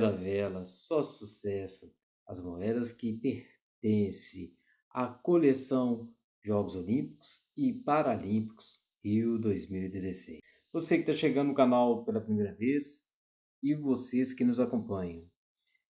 moeda vela, só sucesso. As moedas que pertencem à coleção Jogos Olímpicos e Paralímpicos Rio 2016. Você que está chegando no canal pela primeira vez e vocês que nos acompanham.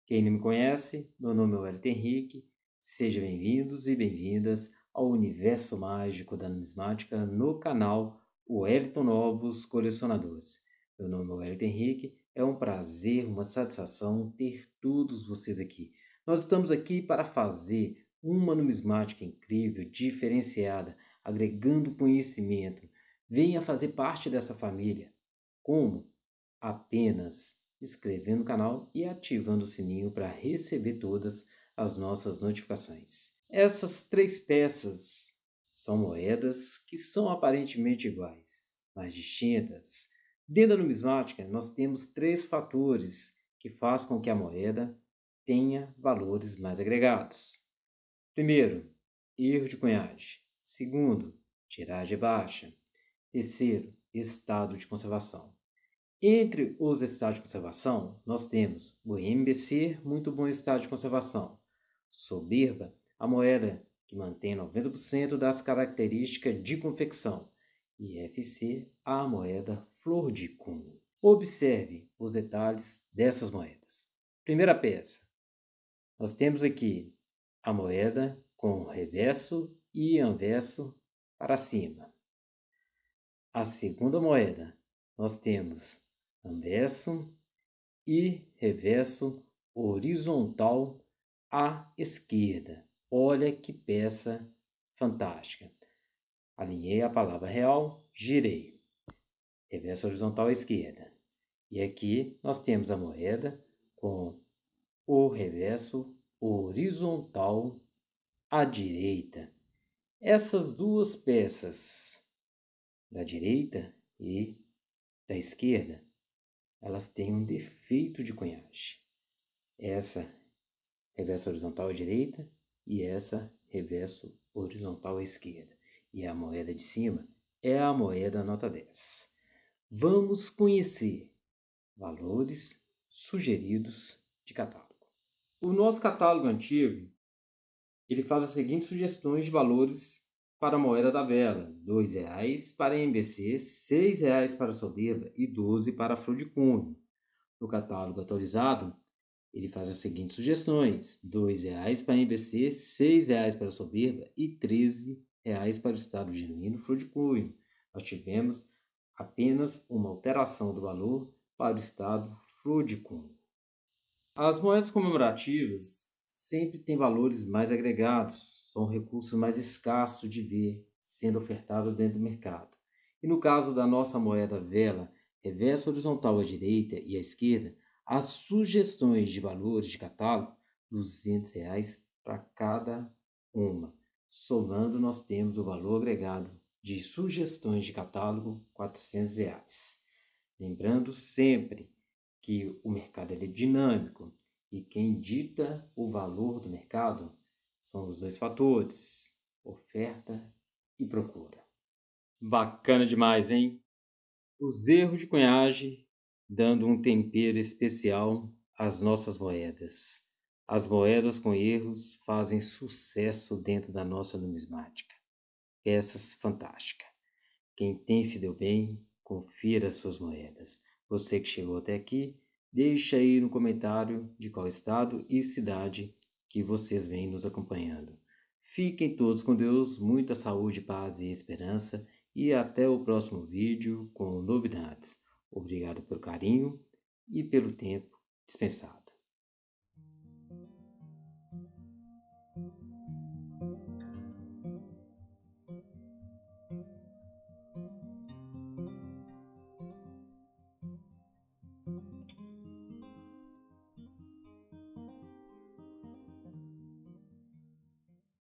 Quem não me conhece, meu nome é Wellington Henrique. Sejam bem-vindos e bem-vindas ao universo mágico da numismática no canal Wellington Novos Colecionadores. Meu nome é Wellington Henrique. É um prazer, uma satisfação ter todos vocês aqui. Nós estamos aqui para fazer uma numismática incrível, diferenciada, agregando conhecimento. Venha fazer parte dessa família. Como? Apenas inscrevendo no canal e ativando o sininho para receber todas as nossas notificações. Essas três peças são moedas que são aparentemente iguais, mas distintas. Dentro da numismática, nós temos três fatores que fazem com que a moeda tenha valores mais agregados. Primeiro, erro de cunhagem. Segundo, tiragem baixa. Terceiro, estado de conservação. Entre os estados de conservação, nós temos o MBC, muito bom estado de conservação. Soberba, a moeda que mantém 90% das características de confecção. E FC, a moeda flor de cunho. Observe os detalhes dessas moedas. Primeira peça. Nós temos aqui a moeda com reverso e anverso para cima. A segunda moeda, nós temos anverso e reverso horizontal à esquerda. Olha que peça fantástica. Alinhei a palavra real, girei. Reverso horizontal à esquerda. E aqui nós temos a moeda com o reverso horizontal à direita. Essas duas peças, da direita e da esquerda, elas têm um defeito de cunhagem. Essa reverso horizontal à direita e essa reverso horizontal à esquerda. E a moeda de cima é a moeda nota 10. Vamos conhecer valores sugeridos de catálogo. O nosso catálogo antigo, ele faz as seguintes sugestões de valores para a moeda da vela: R$ 2,00 para MBC, R$ 6,00 para a soberba e R$ 12,00 para a flor de cunho. No catálogo atualizado, ele faz as seguintes sugestões: R$ 2,00 para MBC, R$ 6,00 para a soberba e R$ 13,00 para o estado genuíno flor de cunho. Nós tivemos apenas uma alteração do valor para o estado flor de cunho. As moedas comemorativas sempre têm valores mais agregados, são um recurso mais escasso de ver sendo ofertado dentro do mercado. E no caso da nossa moeda vela, reverso horizontal à direita e à esquerda, as sugestões de valores de catálogo, R$ 200,00 para cada uma. Somando, nós temos o valor agregado de sugestões de catálogo, R$ 400,00. Lembrando sempre que o mercado é dinâmico e quem dita o valor do mercado são os dois fatores, oferta e procura. Bacana demais, hein? Os erros de cunhagem dando um tempero especial às nossas moedas. As moedas com erros fazem sucesso dentro da nossa numismática. Peças fantásticas. Quem tem se deu bem, confira suas moedas. Você que chegou até aqui, deixa aí no comentário de qual estado e cidade que vocês vêm nos acompanhando. Fiquem todos com Deus, muita saúde, paz e esperança e até o próximo vídeo com novidades. Obrigado pelo carinho e pelo tempo dispensado.